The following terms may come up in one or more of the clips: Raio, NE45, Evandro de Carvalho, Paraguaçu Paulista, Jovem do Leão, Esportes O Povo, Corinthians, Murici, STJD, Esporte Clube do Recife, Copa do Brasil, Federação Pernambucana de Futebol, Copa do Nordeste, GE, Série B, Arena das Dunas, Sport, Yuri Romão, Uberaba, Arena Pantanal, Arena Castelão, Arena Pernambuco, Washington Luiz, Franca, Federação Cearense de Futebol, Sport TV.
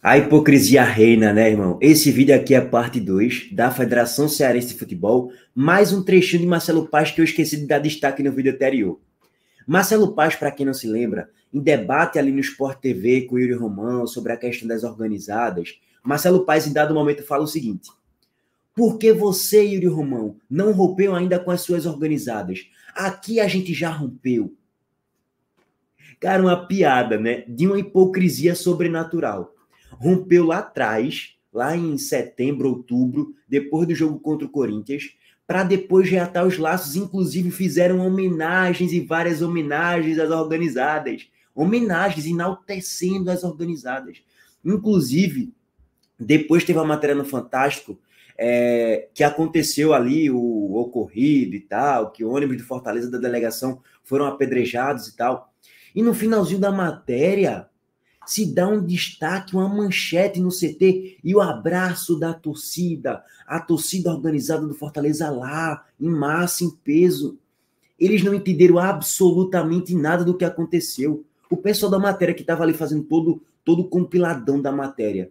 A hipocrisia reina, né, irmão? Esse vídeo aqui é a parte 2 da Federação Cearense de Futebol, mais um trechinho de Marcelo Paz que eu esqueci de dar destaque no vídeo anterior. Marcelo Paz, para quem não se lembra, em debate ali no Sport TV com o Yuri Romão sobre a questão das organizadas, Marcelo Paz, em dado momento, fala o seguinte: por que você, Yuri Romão, não rompeu ainda com as suas organizadas? Aqui a gente já rompeu. Cara, uma piada, né? De uma hipocrisia sobrenatural. Rompeu lá atrás, lá em setembro, outubro, depois do jogo contra o Corinthians, para depois reatar os laços. Inclusive fizeram homenagens e várias homenagens às organizadas. Homenagens enaltecendo as organizadas. Inclusive, depois teve a matéria no Fantástico, que aconteceu ali o ocorrido e tal, que ônibus de Fortaleza da delegação foram apedrejados e tal. E no finalzinho da matéria se dá um destaque, uma manchete no CT e o abraço da torcida, a torcida organizada do Fortaleza lá, em massa, em peso. Eles não entenderam absolutamente nada do que aconteceu. O pessoal da matéria que estava ali fazendo todo o compiladão da matéria.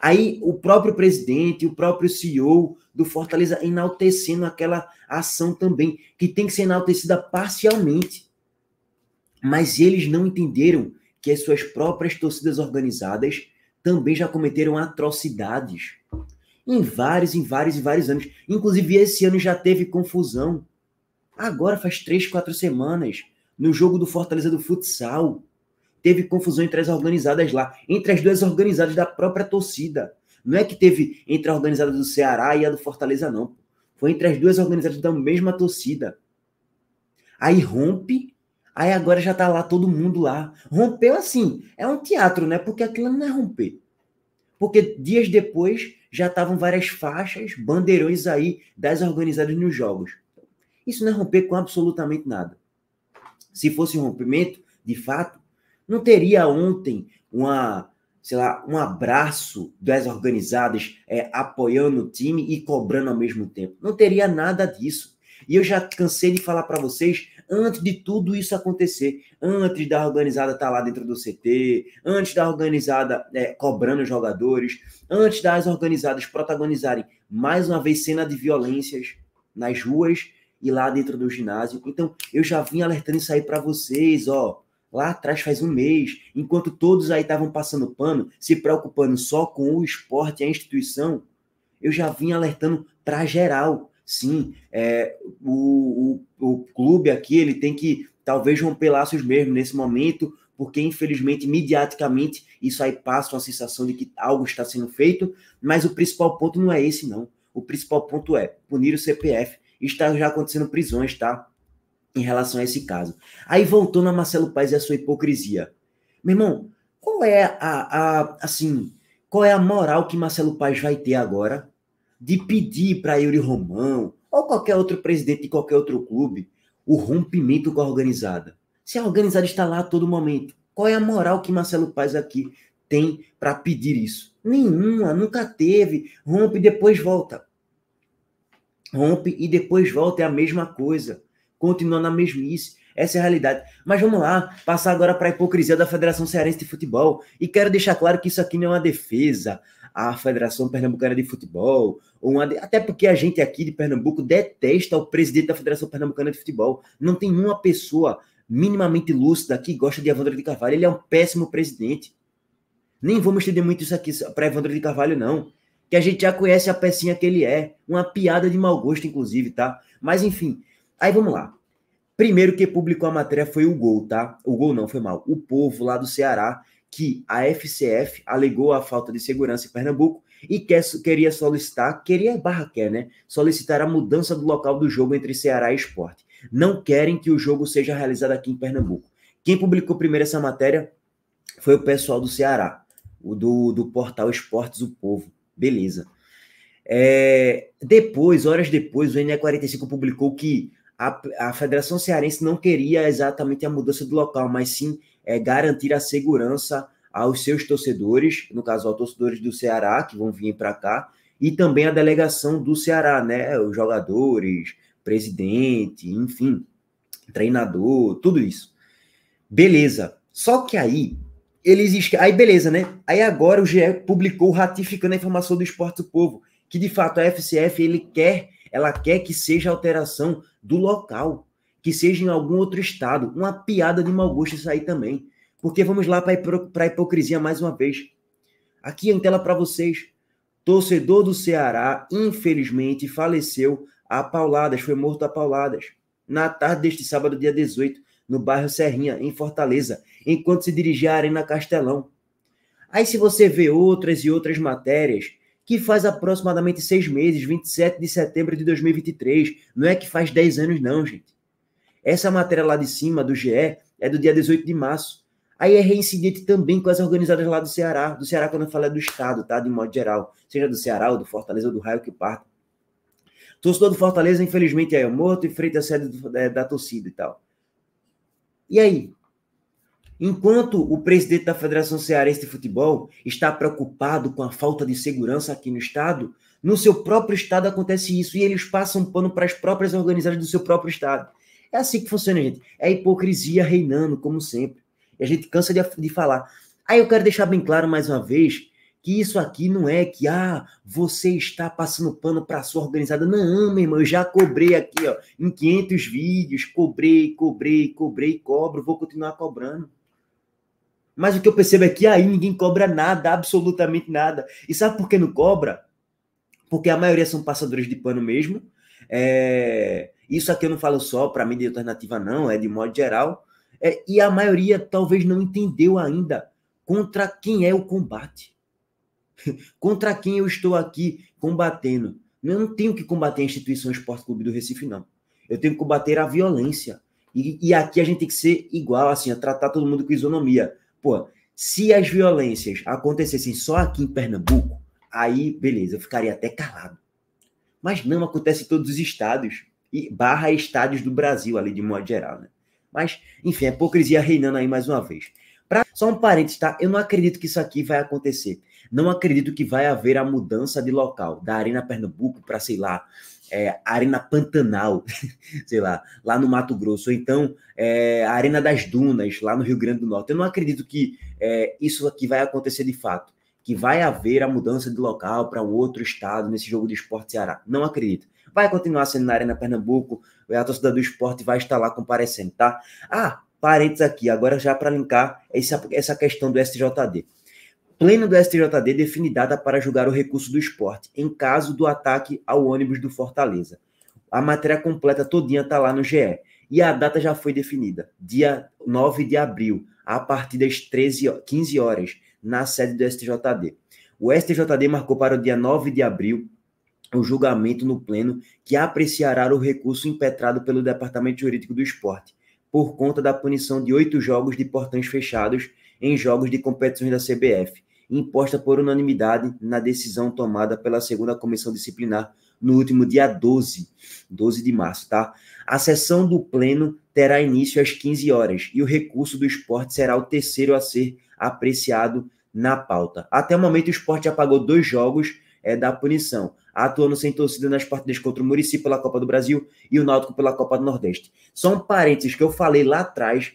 Aí o próprio presidente, o próprio CEO do Fortaleza enaltecendo aquela ação também, que tem que ser enaltecida parcialmente. Mas eles não entenderam que as suas próprias torcidas organizadas também já cometeram atrocidades em vários anos. Inclusive, esse ano já teve confusão. Agora faz 3, 4 semanas, no jogo do Fortaleza do futsal, teve confusão entre as organizadas lá, entre as duas organizadas da própria torcida. Não é que teve entre a organizada do Ceará e a do Fortaleza, não. Foi entre as duas organizadas da mesma torcida. Aí rompe. Aí agora já tá lá todo mundo lá. Rompeu assim, é um teatro, né? Porque aquilo não é romper. Porque dias depois já estavam várias faixas, bandeirões aí das organizadas nos jogos. Isso não é romper com absolutamente nada. Se fosse um rompimento, de fato, não teria ontem um abraço das organizadas apoiando o time e cobrando ao mesmo tempo. Não teria nada disso. E eu já cansei de falar para vocês, antes de tudo isso acontecer, antes da organizada estar lá dentro do CT, antes da organizada cobrando os jogadores, antes das organizadas protagonizarem mais uma vez cena de violências nas ruas e lá dentro do ginásio. Então, eu já vim alertando isso aí para vocês, ó. Lá atrás faz um mês, enquanto todos aí estavam passando pano, se preocupando só com o esporte e a instituição, eu já vim alertando para geral. Sim, o clube aqui ele tem que talvez romper laços mesmo nesse momento, porque infelizmente, midiaticamente, isso aí passa uma sensação de que algo está sendo feito, mas o principal ponto não é esse, não. O principal ponto é punir o CPF. Está já acontecendo prisões, tá? Em relação a esse caso. Aí voltando a Marcelo Paz e a sua hipocrisia. Meu irmão, qual é a moral que Marcelo Paz vai ter agora de pedir para Yuri Romão ou qualquer outro presidente de qualquer outro clube o rompimento com a organizada? Se a organizada está lá a todo momento, qual é a moral que Marcelo Paz aqui tem para pedir isso? Nenhuma, nunca teve. Rompe e depois volta. Rompe e depois volta, é a mesma coisa. Continua na mesmice. Essa é a realidade. Mas vamos lá, passar agora para a hipocrisia da Federação Cearense de Futebol. E quero deixar claro que isso aqui não é uma defesa à Federação Pernambucana de Futebol, até porque a gente aqui de Pernambuco detesta o presidente da Federação Pernambucana de Futebol. Não tem uma pessoa minimamente lúcida que gosta de Evandro de Carvalho. Ele é um péssimo presidente. Nem vamos estender muito isso aqui para Evandro de Carvalho, não. Que a gente já conhece a pecinha que ele é. Uma piada de mau gosto, inclusive, tá? Mas, enfim. Aí, vamos lá. Primeiro que publicou a matéria foi o Gol, tá? O Gol não, foi mal. O Povo lá do Ceará, que a FCF alegou a falta de segurança em Pernambuco e queria solicitar a mudança do local do jogo entre Ceará e Sport. Não querem que o jogo seja realizado aqui em Pernambuco. Quem publicou primeiro essa matéria foi o pessoal do Ceará, do portal Esportes O Povo. Beleza. Depois, horas depois, o NE45 publicou que a Federação Cearense não queria exatamente a mudança do local, mas sim garantir a segurança aos seus torcedores, no caso, aos torcedores do Ceará, que vão vir para cá, e também a delegação do Ceará, né? Os jogadores, presidente, enfim, treinador, tudo isso. Beleza. Só que aí, eles... Aí beleza, né? Aí agora o GE publicou ratificando a informação do Esporte O Povo, que de fato a FCF ela quer que seja alteração do local, que seja em algum outro estado. Uma piada de mau gosto isso aí também. Porque vamos lá para a hipocrisia mais uma vez. Aqui em tela para vocês. Torcedor do Ceará, infelizmente, faleceu a pauladas, foi morto a pauladas, na tarde deste sábado, dia 18, no bairro Serrinha, em Fortaleza, enquanto se dirigia à Arena Castelão. Aí se você vê outras e outras matérias, que faz aproximadamente 6 meses, 27 de setembro de 2023, não é que faz 10 anos não, gente. Essa matéria lá de cima, do GE, é do dia 18 de março. Aí é reincidente também com as organizadas lá do Ceará quando eu falo é do Estado, tá? De modo geral, seja do Ceará ou do Fortaleza ou do Raio que parta. Torcedor do Fortaleza, infelizmente, é morto em frente à sede da torcida e tal. E aí? Enquanto o presidente da Federação Cearense de Futebol está preocupado com a falta de segurança aqui no Estado, no seu próprio Estado acontece isso e eles passam pano para as próprias organizadas do seu próprio Estado. É assim que funciona, gente. É a hipocrisia reinando, como sempre. E a gente cansa de falar. Aí eu quero deixar bem claro mais uma vez que isso aqui não é que, você está passando pano para a sua organizada. Não, meu irmão, eu já cobrei aqui, ó, em 500 vídeos, cobrei, cobro, vou continuar cobrando. Mas o que eu percebo é que aí ninguém cobra nada, absolutamente nada. E sabe por que não cobra? Porque a maioria são passadores de pano mesmo. Isso aqui eu não falo só para mídia alternativa, não, é de modo geral. E a maioria talvez não entendeu ainda contra quem é o combate. Contra quem eu estou aqui combatendo. Eu não tenho que combater a instituição Esporte Clube do Recife, não. Eu tenho que combater a violência. E aqui a gente tem que ser igual, assim, a tratar todo mundo com isonomia. Pô, se as violências acontecessem só aqui em Pernambuco, aí, beleza, eu ficaria até calado. Mas não, acontece em todos os estados. Barra estádios do Brasil, ali, de modo geral, né? Mas, enfim, a hipocrisia reinando aí mais uma vez. Só um parênteses, tá? Eu não acredito que isso aqui vai acontecer. Não acredito que vai haver a mudança de local da Arena Pernambuco para, sei lá, Arena Pantanal, sei lá no Mato Grosso. Ou então, Arena das Dunas, lá no Rio Grande do Norte. Eu não acredito que isso aqui vai acontecer de fato. Que vai haver a mudança de local para um outro estado nesse jogo de Sport Ceará. Não acredito. Vai continuar sendo na Arena Pernambuco, a torcida do Sport vai estar lá comparecendo, tá? Parênteses aqui, agora já para linkar essa questão do STJD. Pleno do STJD definidada para julgar o recurso do Sport, em caso do ataque ao ônibus do Fortaleza. A matéria completa todinha está lá no GE. E a data já foi definida, dia 9 de abril, a partir das 15 horas, na sede do STJD. O STJD marcou para o dia 9 de abril, o julgamento no pleno que apreciará o recurso impetrado pelo Departamento Jurídico do Esporte, por conta da punição de 8 jogos de portões fechados em jogos de competições da CBF, imposta por unanimidade na decisão tomada pela 2ª Comissão Disciplinar no último dia 12 de março, tá? A sessão do pleno terá início às 15 horas e o recurso do Esporte será o terceiro a ser apreciado na pauta. Até o momento o Esporte apagou 2 jogos da punição, atuando sem torcida nas partidas contra o Murici pela Copa do Brasil e o Náutico pela Copa do Nordeste. Só um parênteses que eu falei lá atrás,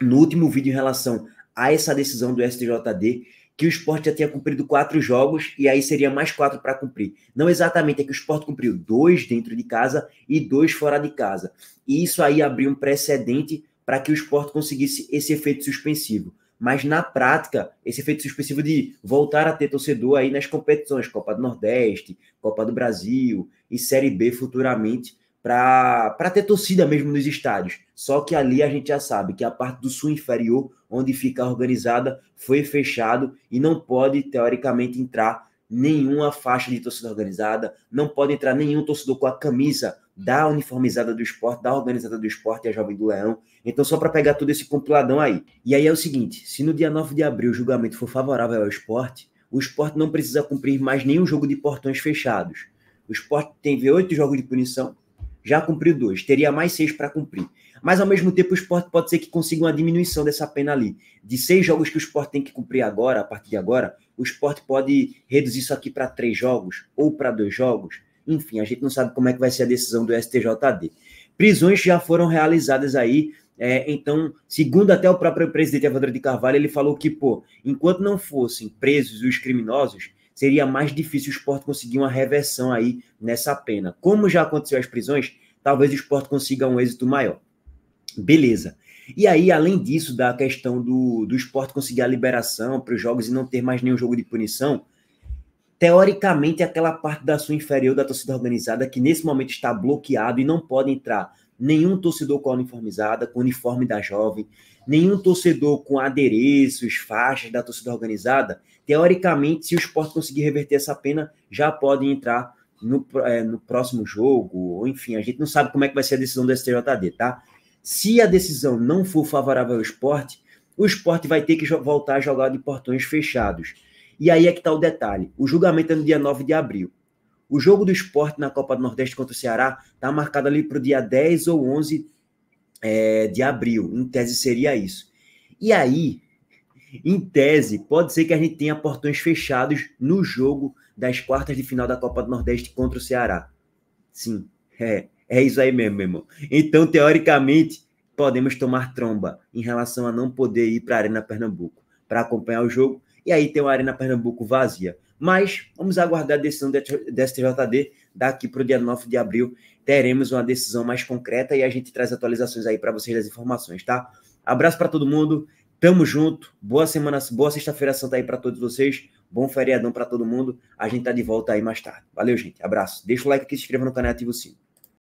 no último vídeo em relação a essa decisão do STJD, que o Sport já tinha cumprido 4 jogos e aí seria mais 4 para cumprir. Não exatamente, é que o Sport cumpriu 2 dentro de casa e 2 fora de casa. E isso aí abriu um precedente para que o Sport conseguisse esse efeito suspensivo. Mas, na prática, esse efeito suspensivo de voltar a ter torcedor aí nas competições, Copa do Nordeste, Copa do Brasil e Série B futuramente, para ter torcida mesmo nos estádios. Só que ali a gente já sabe que a parte do sul inferior, onde fica organizada, foi fechado e não pode, teoricamente, entrar nenhuma faixa de torcida organizada, não pode entrar nenhum torcedor com a camisa da uniformizada do Esporte, da organizada do Esporte e a Jovem do Leão. Então, só para pegar todo esse compiladão aí. E aí é o seguinte, se no dia 9 de abril o julgamento for favorável ao Esporte, o Esporte não precisa cumprir mais nenhum jogo de portões fechados. O Esporte teve 8 jogos de punição, já cumpriu 2, teria mais 6 para cumprir. Mas, ao mesmo tempo, o Sport pode ser que consiga uma diminuição dessa pena ali. De 6 jogos que o Sport tem que cumprir agora, a partir de agora, o Sport pode reduzir isso aqui para 3 jogos ou para 2 jogos. Enfim, a gente não sabe como é que vai ser a decisão do STJD. prisões já foram realizadas aí. Então, segundo até o próprio presidente Evandro de Carvalho, ele falou que, enquanto não fossem presos os criminosos, seria mais difícil o Sport conseguir uma reversão aí nessa pena. Como já aconteceu as prisões, talvez o Sport consiga um êxito maior. Beleza. E aí, além disso, da questão do Sport conseguir a liberação para os jogos e não ter mais nenhum jogo de punição, teoricamente, aquela parte da sua inferior da torcida organizada que nesse momento está bloqueado e não pode entrar nenhum torcedor com a uniformizada, com o uniforme da Jovem, nenhum torcedor com adereços, faixas da torcida organizada, teoricamente, se o Sport conseguir reverter essa pena, já pode entrar no próximo jogo, ou enfim, a gente não sabe como é que vai ser a decisão do STJD, tá? Se a decisão não for favorável ao Sport, o Sport vai ter que voltar a jogar de portões fechados. E aí é que tá o detalhe, o julgamento é no dia 9 de abril. O jogo do Sport na Copa do Nordeste contra o Ceará tá marcado ali pro dia 10 ou 11 de abril, em tese seria isso. E aí, em tese, pode ser que a gente tenha portões fechados no jogo das quartas de final da Copa do Nordeste contra o Ceará. Sim, é isso aí mesmo, meu irmão. Então, teoricamente, podemos tomar tromba em relação a não poder ir para a Arena Pernambuco para acompanhar o jogo, e aí tem uma Arena Pernambuco vazia. Mas vamos aguardar a decisão da STJD. Daqui para o dia 9 de abril teremos uma decisão mais concreta e a gente traz atualizações aí para vocês das informações, tá? Abraço para todo mundo, tamo junto, boa semana, boa sexta-feira santa aí para todos vocês, bom feriadão para todo mundo, a gente tá de volta aí mais tarde. Valeu, gente, abraço, deixa o like aqui, se inscreva no canal e ativa o sino.